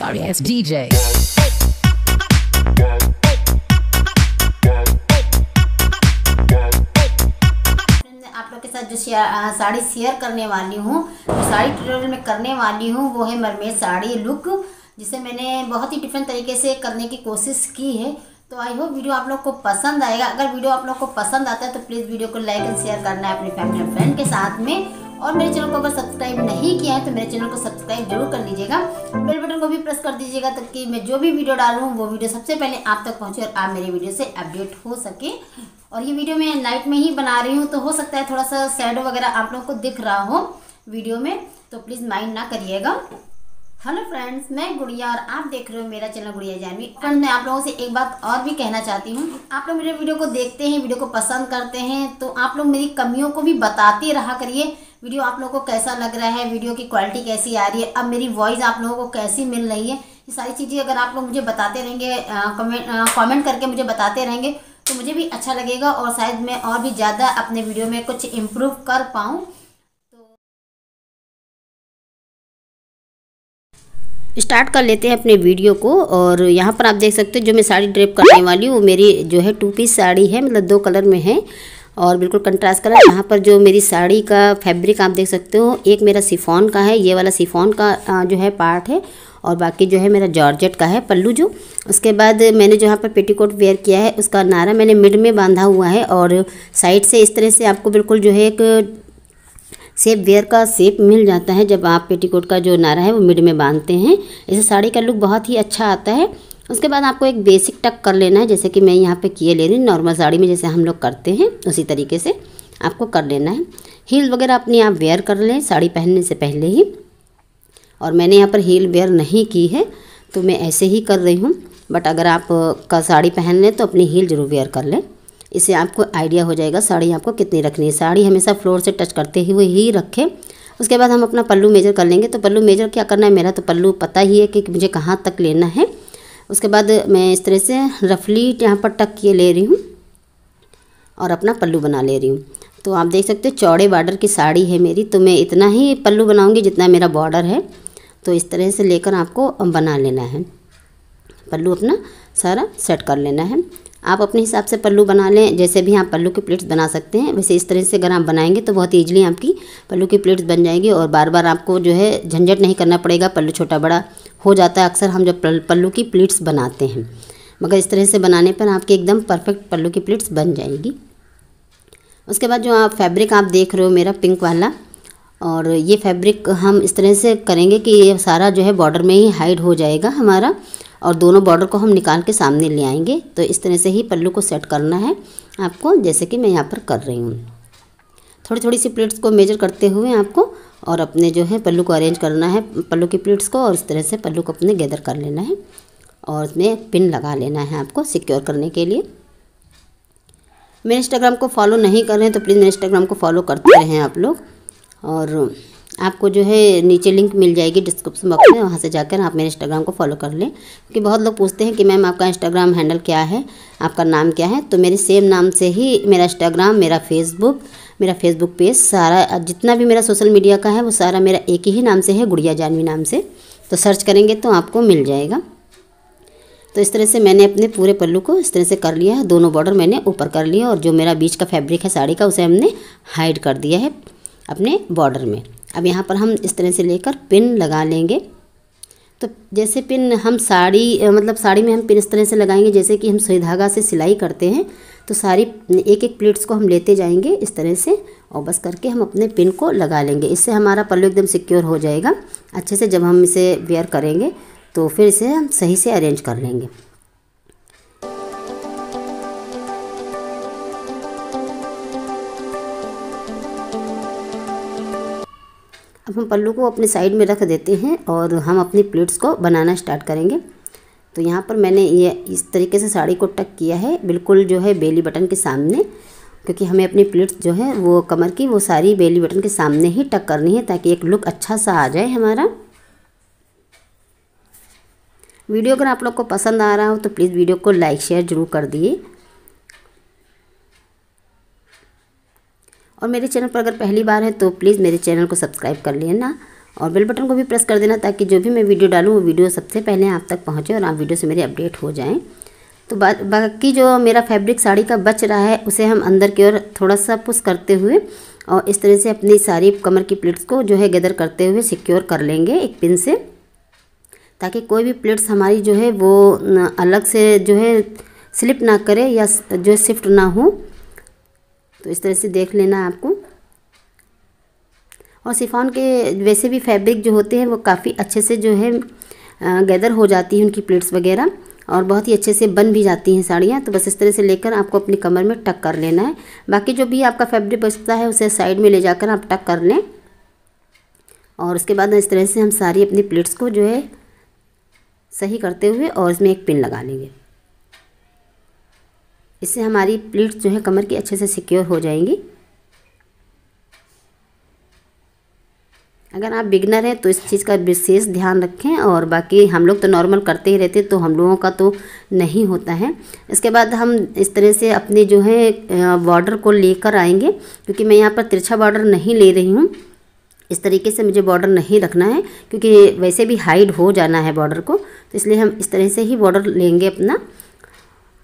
sorry ass DJ. आप लोग के साथ जो साड़ी शेयर करने वाली हूँ, जो साड़ी ट्यूटोरियल में करने वाली हूँ, वो है मरमेड साड़ी लुक, जिसे मैंने बहुत ही डिफरेंट तरीके से करने की कोशिश की है। तो आई होप वीडियो आप लोग को पसंद आएगा। अगर वीडियो आप लोग को पसंद आता है तो प्लीज़ वीडियो को लाइक एंड शेयर करना है अपने फैमिली और फ्रेंड के साथ में। और मेरे चैनल को अगर सब्सक्राइब नहीं किया है तो मेरे चैनल को सब्सक्राइब जरूर कर लीजिएगा, बेल बटन को भी प्रेस कर दीजिएगा ताकि मैं जो भी वीडियो डालूँ वो वीडियो सबसे पहले आप तक पहुँचे और आप मेरे वीडियो से अपडेट हो सके। और ये वीडियो मैं नाइट में ही बना रही हूँ तो हो सकता है थोड़ा सा शैडो वगैरह आप लोग को दिख रहा हो वीडियो में, तो प्लीज़ माइंड ना करिएगा। हेलो फ्रेंड्स, मैं गुड़िया और आप देख रहे हो मेरा चैनल गुड़िया जानवी। फ्रेंड्स, मैं आप लोगों से एक बात और भी कहना चाहती हूँ। आप लोग मेरे वीडियो को देखते हैं, वीडियो को पसंद करते हैं, तो आप लोग मेरी कमियों को भी बताते रहा करिए। वीडियो आप लोगों को कैसा लग रहा है, वीडियो की क्वालिटी कैसी आ रही है, अब मेरी वॉइस आप लोगों को कैसी मिल रही है, ये सारी चीज़ें अगर आप लोग मुझे बताते रहेंगे, कॉमेंट करके मुझे बताते रहेंगे तो मुझे भी अच्छा लगेगा और शायद मैं और भी ज़्यादा अपने वीडियो में कुछ इम्प्रूव कर पाऊँ। तो स्टार्ट कर लेते हैं अपने वीडियो को। और यहाँ पर आप देख सकते हो जो मैं साड़ी ड्रेप करने वाली हूँ वो मेरी जो है टू पीस साड़ी है, मतलब दो कलर में है और बिल्कुल कंट्रास्ट कलर। यहाँ पर जो मेरी साड़ी का फैब्रिक आप देख सकते हो, एक मेरा शिफॉन का है, ये वाला शिफॉन का जो है पार्ट है और बाकी जो है मेरा जॉर्जेट का है पल्लू। जो उसके बाद मैंने जो यहाँ पर पेटीकोट वेयर किया है उसका नारा मैंने मिड में बांधा हुआ है और साइड से इस तरह से आपको बिल्कुल जो है एक सेप वेयर का सेप मिल जाता है जब आप पेटीकोट का जो नारा है वो मिड में बांधते हैं। इससे साड़ी का लुक बहुत ही अच्छा आता है। उसके बाद आपको एक बेसिक टक कर लेना है, जैसे कि मैं यहाँ पे किए ले रही हूँ नॉर्मल साड़ी में जैसे हम लोग करते हैं उसी तरीके से आपको कर लेना है। हील वगैरह अपने आप वेयर कर लें साड़ी पहनने से पहले ही, और मैंने यहाँ पर हील वेयर नहीं की है तो मैं ऐसे ही कर रही हूँ। बट अगर आप का साड़ी पहन लें तो अपनी हील जरूर वेयर कर लें, इससे आपको आइडिया हो जाएगा साड़ी आपको कितनी रखनी है। साड़ी हमेशा फ्लोर से टच करते हुए ही रखें। उसके बाद हम अपना पल्लू मेजर कर लेंगे। तो पल्लू मेजर क्या करना है, मेरा तो पल्लू पता ही है कि मुझे कहाँ तक लेना है। उसके बाद मैं इस तरह से रफली यहाँ पर टक किए ले रही हूँ और अपना पल्लू बना ले रही हूँ। तो आप देख सकते हो चौड़े बॉर्डर की साड़ी है मेरी, तो मैं इतना ही पल्लू बनाऊँगी जितना मेरा बॉर्डर है। तो इस तरह से लेकर आपको बना लेना है पल्लू, अपना सारा सेट कर लेना है। आप अपने हिसाब से पल्लू बना लें, जैसे भी आप पल्लू की प्लेट्स बना सकते हैं वैसे इस तरह से अगर आप बनाएंगे तो बहुत ईजिली आपकी पल्लू की प्लेट्स बन जाएगी और बार बार आपको जो है झंझट नहीं करना पड़ेगा। पल्लू छोटा बड़ा हो जाता है अक्सर हम जब पल्लू की प्लेट्स बनाते हैं, मगर इस तरह से बनाने पर आपकी एकदम परफेक्ट पल्लू की प्लेट्स बन जाएगी। उसके बाद जो आप फैब्रिक आप देख रहे हो मेरा पिंक वाला, और ये फैब्रिक हम इस तरह से करेंगे कि ये सारा जो है बॉर्डर में ही हाइड हो जाएगा हमारा और दोनों बॉर्डर को हम निकाल के सामने ले आएंगे। तो इस तरह से ही पल्लू को सेट करना है आपको, जैसे कि मैं यहाँ पर कर रही हूँ। थोड़ी थोड़ी सी प्लेट्स को मेजर करते हुए आपको और अपने जो है पल्लू को अरेंज करना है, पल्लू की प्लेट्स को, और इस तरह से पल्लू को अपने गैदर कर लेना है और उसमें पिन लगा लेना है आपको सिक्योर करने के लिए। मेरे इंस्टाग्राम को फॉलो नहीं कर रहे हैं तो प्लीज़ मेरे इंस्टाग्राम को फॉलो करते रहें आप लोग, और आपको जो है नीचे लिंक मिल जाएगी डिस्क्रिप्शन बॉक्स में, वहाँ से जाकर आप मेरे इंस्टाग्राम को फॉलो कर लें। क्योंकि बहुत लोग पूछते हैं कि मैम आपका इंस्टाग्राम हैंडल क्या है, आपका नाम क्या है। तो मेरे सेम नाम से ही मेरा इंस्टाग्राम, मेरा फेसबुक पेज, सारा जितना भी मेरा सोशल मीडिया का है वो सारा मेरा एक ही नाम से है, गुड़िया जानवी नाम से। तो सर्च करेंगे तो आपको मिल जाएगा। तो इस तरह से मैंने अपने पूरे पल्लू को इस तरह से कर लिया है, दोनों बॉर्डर मैंने ऊपर कर लिया और जो मेरा बीच का फैब्रिक है साड़ी का उसे हमने हाइड कर दिया है अपने बॉर्डर में। अब यहाँ पर हम इस तरह से लेकर पिन लगा लेंगे। तो जैसे पिन हम साड़ी मतलब साड़ी में हम पिन इस तरह से लगाएंगे जैसे कि हम सुई धागा से सिलाई करते हैं। तो सारी एक एक प्लेट्स को हम लेते जाएंगे इस तरह से और बस करके हम अपने पिन को लगा लेंगे। इससे हमारा पल्लू एकदम सिक्योर हो जाएगा अच्छे से। जब हम इसे वेयर करेंगे तो फिर इसे हम सही से अरेंज कर लेंगे। अब हम पल्लू को अपने साइड में रख देते हैं और हम अपनी प्लेट्स को बनाना स्टार्ट करेंगे। तो यहाँ पर मैंने ये इस तरीके से साड़ी को टक किया है बिल्कुल जो है बेली बटन के सामने, क्योंकि हमें अपनी प्लेट्स जो है वो कमर की वो सारी बेली बटन के सामने ही टक करनी है ताकि एक लुक अच्छा सा आ जाए हमारा। वीडियो अगर आप लोग को पसंद आ रहा हो तो प्लीज़ वीडियो को लाइक शेयर जरूर कर दिए। और मेरे चैनल पर अगर पहली बार है तो प्लीज़ मेरे चैनल को सब्सक्राइब कर लेना और बेल बटन को भी प्रेस कर देना ताकि जो भी मैं वीडियो डालूँ वो वीडियो सबसे पहले आप तक पहुँचे और आप वीडियो से मेरे अपडेट हो जाएँ। तो बाकी जो मेरा फैब्रिक साड़ी का बच रहा है उसे हम अंदर की ओर थोड़ा सा पुश करते हुए और इस तरह से अपनी सारी कमर की प्लेट्स को जो है गैदर करते हुए सिक्योर कर लेंगे एक पिन से, ताकि कोई भी प्लेट्स हमारी जो है वो अलग से जो है स्लिप ना करे या जो शिफ्ट ना हो। तो इस तरह से देख लेना आपको। और शिफॉन के वैसे भी फैब्रिक जो होते हैं वो काफ़ी अच्छे से जो है गैदर हो जाती है उनकी प्लेट्स वगैरह और बहुत ही अच्छे से बन भी जाती हैं साड़ियाँ। तो बस इस तरह से लेकर आपको अपनी कमर में टक कर लेना है। बाकी जो भी आपका फैब्रिक बचता है उसे साइड में ले जाकर आप टक कर लें और उसके बाद इस तरह से हम सारी अपनी प्लेट्स को जो है सही करते हुए और इसमें एक पिन लगा लेंगे। इससे हमारी प्लेट्स जो है कमर की अच्छे से सिक्योर हो जाएंगी। अगर आप बिगनर हैं तो इस चीज़ का विशेष ध्यान रखें और बाकी हम लोग तो नॉर्मल करते ही रहते तो हम लोगों का तो नहीं होता है। इसके बाद हम इस तरह से अपने जो है बॉर्डर को लेकर आएंगे, क्योंकि मैं यहाँ पर तिरछा बॉर्डर नहीं ले रही हूँ। इस तरीके से मुझे बॉर्डर नहीं रखना है क्योंकि वैसे भी हाइड हो जाना है बॉर्डर को, तो इसलिए हम इस तरह से ही बॉर्डर लेंगे अपना।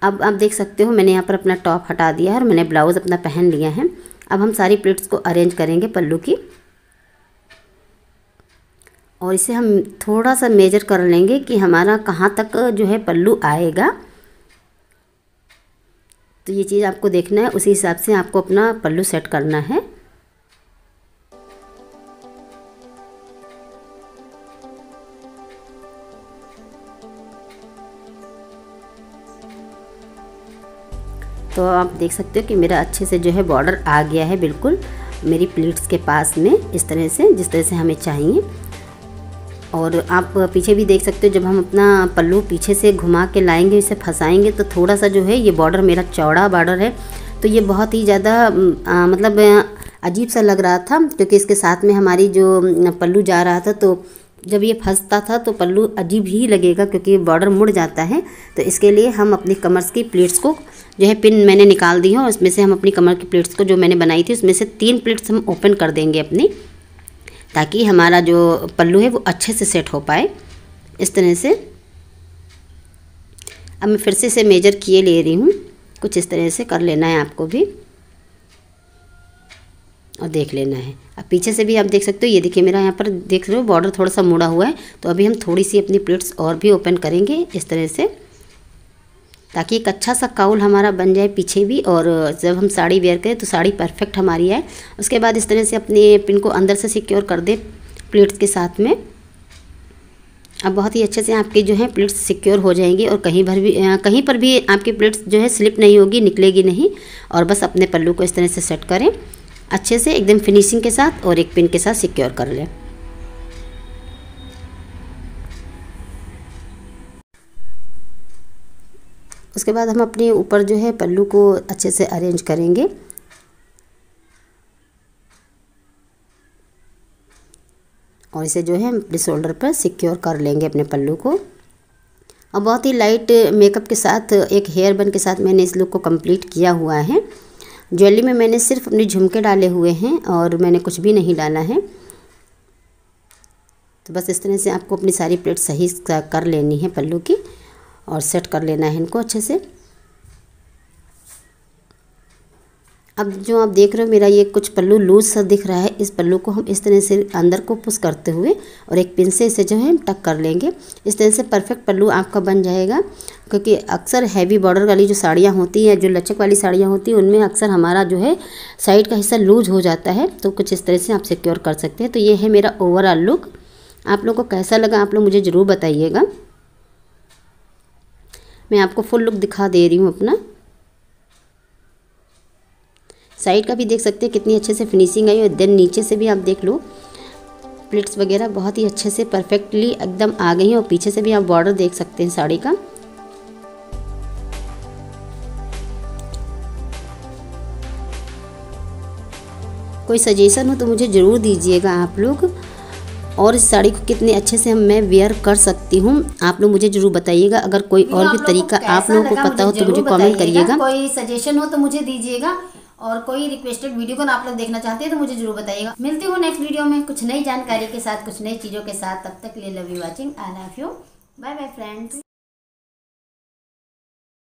अब आप देख सकते हो मैंने यहाँ पर अपना टॉप हटा दिया है और मैंने ब्लाउज़ अपना पहन लिया है। अब हम सारी प्लेट्स को अरेंज करेंगे पल्लू की और इसे हम थोड़ा सा मेजर कर लेंगे कि हमारा कहाँ तक जो है पल्लू आएगा। तो ये चीज़ आपको देखना है, उसी हिसाब से आपको अपना पल्लू सेट करना है। तो आप देख सकते हो कि मेरा अच्छे से जो है बॉर्डर आ गया है बिल्कुल मेरी प्लीट्स के पास में, इस तरह से जिस तरह से हमें चाहिए। और आप पीछे भी देख सकते हो जब हम अपना पल्लू पीछे से घुमा के लाएंगे इसे फंसाएंगे तो थोड़ा सा जो है ये बॉर्डर मेरा चौड़ा बॉर्डर है तो ये बहुत ही ज़्यादा मतलब अजीब सा लग रहा था, क्योंकि इसके साथ में हमारी जो पल्लू जा रहा था तो जब ये फंसता था तो पल्लू अजीब ही लगेगा क्योंकि बॉर्डर मुड़ जाता है। तो इसके लिए हम अपनी कमर की प्लेट्स को जो है पिन मैंने निकाल दी है और उसमें से हम अपनी कमर की प्लेट्स को जो मैंने बनाई थी उसमें से 3 प्लेट्स हम ओपन कर देंगे अपनी, ताकि हमारा जो पल्लू है वो अच्छे से सेट हो पाए इस तरह से। अब मैं फिर से मेजर किए ले रही हूँ, कुछ इस तरह से कर लेना है आपको भी और देख लेना है। अब पीछे से भी आप देख सकते हो, ये देखिए मेरा यहाँ पर देख रहे हो बॉर्डर थोड़ा सा मुड़ा हुआ है, तो अभी हम थोड़ी सी अपनी प्लेट्स और भी ओपन करेंगे इस तरह से, ताकि एक अच्छा सा काउल हमारा बन जाए पीछे भी और जब हम साड़ी वेयर करें तो साड़ी परफेक्ट हमारी है। उसके बाद इस तरह से अपने पिन को अंदर से सिक्योर कर दे प्लेट्स के साथ में। अब बहुत ही अच्छे से आपकी जो है प्लेट्स सिक्योर हो जाएंगी और कहीं पर भी आपकी प्लेट्स जो है स्लिप नहीं होगी, निकलेगी नहीं। और बस अपने पल्लू को इस तरह से सेट करें अच्छे से एकदम फिनिशिंग के साथ और एक पिन के साथ सिक्योर कर लें। उसके बाद हम अपने ऊपर जो है पल्लू को अच्छे से अरेंज करेंगे। और इसे जो है अपने शोल्डर पर सिक्योर कर लेंगे अपने पल्लू को। और बहुत ही लाइट मेकअप के साथ एक हेयर बन के साथ मैंने इस लुक को कंप्लीट किया हुआ है। ज्वेलरी में मैंने सिर्फ अपने झुमके डाले हुए हैं और मैंने कुछ भी नहीं डाला है। तो बस इस तरह से आपको अपनी सारी प्लेट सही कर लेनी है पल्लू की और सेट कर लेना है इनको अच्छे से। अब जो आप देख रहे हो मेरा ये कुछ पल्लू लूज सा दिख रहा है, इस पल्लू को हम इस तरह से अंदर को पुश करते हुए और एक पिन से इसे जो है टक कर लेंगे। इस तरह से परफेक्ट पल्लू आपका बन जाएगा, क्योंकि अक्सर हैवी बॉर्डर वाली जो साड़ियाँ होती हैं, जो लचक वाली साड़ियाँ होती हैं, उनमें अक्सर हमारा जो है साइड का हिस्सा लूज हो जाता है। तो कुछ इस तरह से आप सिक्योर कर सकते हैं। तो ये है मेरा ओवरऑल लुक। आप लोगों को कैसा लगा आप लोग मुझे ज़रूर बताइएगा। मैं आपको फुल लुक दिखा दे रही हूँ अपना। साइड का भी देख सकते हैं कितनी अच्छे से फिनिशिंग आई है। देन नीचे से भी आप देख लो प्लेट्स वगैरह बहुत ही अच्छे से परफेक्टली एकदम आ गई हैं और पीछे से भी आप बॉर्डर देख सकते हैं साड़ी का। कोई सजेशन हो तो मुझे ज़रूर दीजिएगा आप लोग, और इस साड़ी को कितने अच्छे से मैं वेयर कर सकती हूँ आप लोग मुझे जरूर बताइएगा। अगर कोई और भी तरीका आप लोगों को पता हो तो मुझे कमेंट करिएगा। कोई सजेशन हो तो मुझे दीजिएगा और कोई रिक्वेस्टेड वीडियो को ना आप लोग देखना चाहते हैं तो मुझे जरूर बताइएगा। मिलती हूँ नेक्स्ट वीडियो में कुछ नई जानकारी के साथ, कुछ नई चीज़ों के साथ। तब तक के लिए love you watching, I love you, bye bye friends.